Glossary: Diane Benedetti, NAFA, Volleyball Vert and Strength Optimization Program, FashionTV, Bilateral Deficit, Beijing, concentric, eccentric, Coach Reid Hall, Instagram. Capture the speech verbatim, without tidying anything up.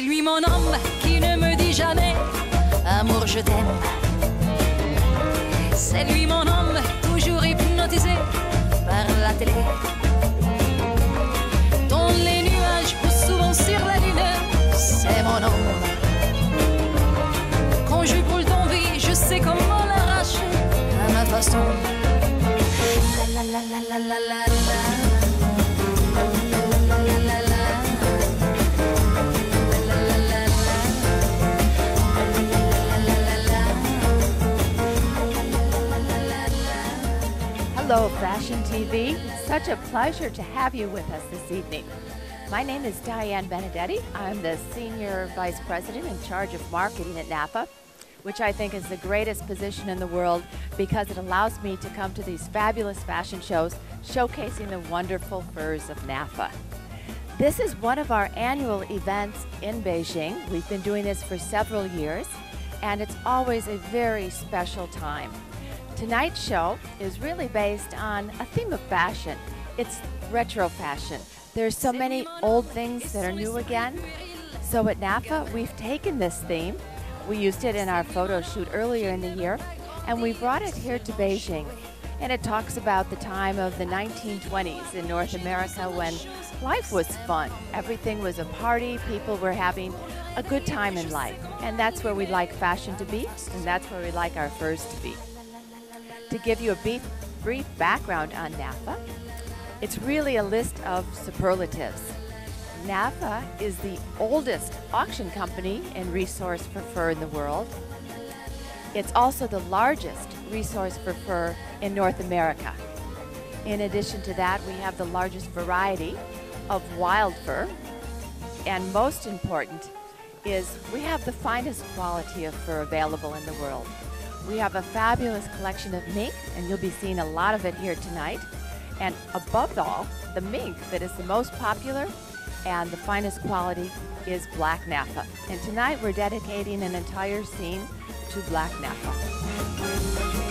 Et lui mon homme qui ne me dit jamais Amour je t'aime C'est lui mon homme toujours hypnotisé par la télé Dont les nuages poussent souvent sur la lune C'est mon homme Quand je brûle d'envie je sais comment l'arracher à ma façon La la la la la la la Hello, Fashion T V. Such a pleasure to have you with us this evening. My name is Diane Benedetti. I'm the Senior Vice President in charge of marketing at NAFA, which I think is the greatest position in the world because it allows me to come to these fabulous fashion shows showcasing the wonderful furs of NAFA. This is one of our annual events in Beijing. We've been doing this for several years, and it's always a very special time. Tonight's show is really based on a theme of fashion. It's retro fashion. There's so many old things that are new again. So at NAFA, we've taken this theme. We used it in our photo shoot earlier in the year, and we brought it here to Beijing. And it talks about the time of the nineteen twenties in North America when life was fun. Everything was a party. People were having a good time in life. And that's where we'd like fashion to be, and that's where we'd like our furs to be. To give you a brief, brief background on NAFA, it's really a list of superlatives. NAFA is the oldest auction company and resource for fur in the world. It's also the largest resource for fur in North America. In addition to that, we have the largest variety of wild fur. And most important is we have the finest quality of fur available in the world. We have a fabulous collection of mink, and you'll be seeing a lot of it here tonight. And above all, the mink that is the most popular and the finest quality is black NAFA. And tonight we're dedicating an entire scene to black NAFA.